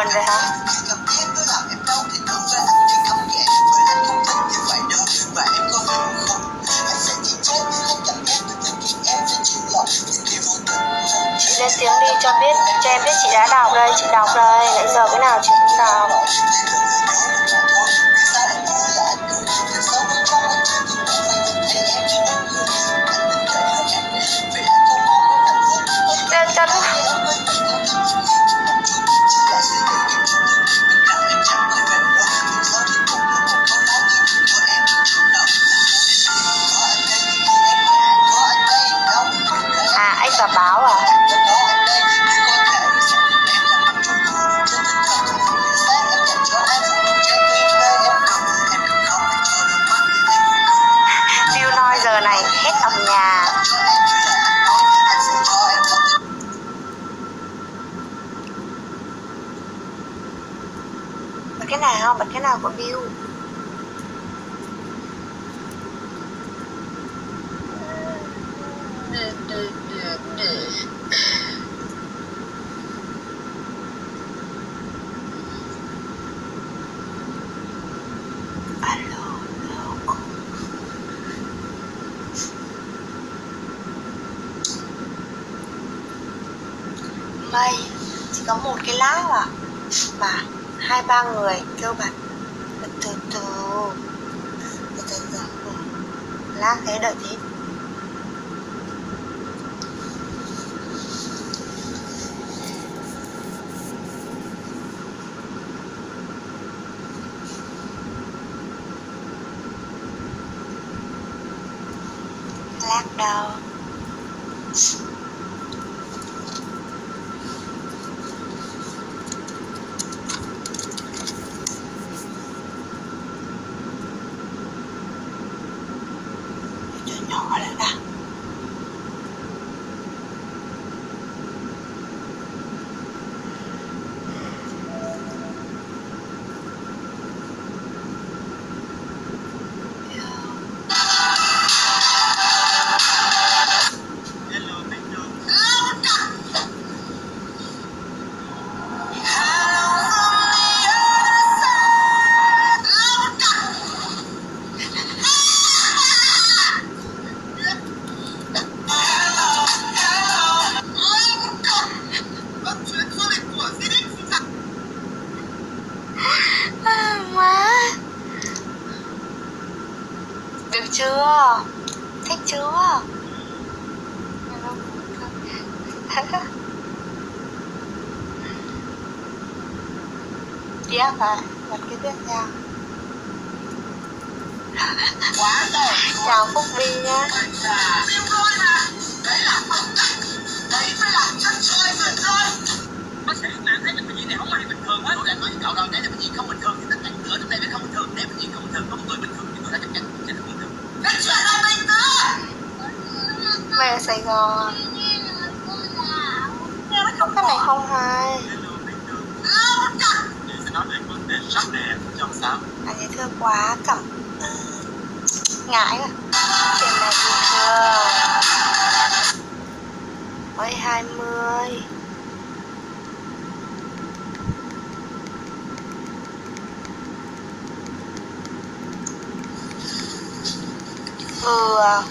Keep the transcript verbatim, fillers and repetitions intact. quên rồi hả? Chị lên tiếng đi cho biết, cho em biết chị đã đọc đây, chị đọc đây, nãy giờ cái nào chị cũng đọc. Cái nào bật cái nào của view mày chỉ có một cái lá à mà hai ba người kêu bật từ từ từ từ từ lát thế đợi thế lát đâu. Chưa? Thích chưa? Tiếp à? Bật cái tiếp theo. Quá rồi. Chào Phúc Vinh nhá. Đấy là phong cảnh. Đấy mới là chân chơi vườn thôi. Bác sĩ bạn thấy bệnh gì này không ai bình thường hết. Là nói với cậu rồi, đấy là bệnh gì không bình thường thì tất cả những người không bình thường, nếu bệnh gì không bình thường, có một người bình thường thì người ta chấp nhận. Mày ở Sài Gòn. Cái này không hay. Anh ấy thương quá cảm. Ngại rồi. Chuyện này thì chưa. Ôi hai mươi. Ừ.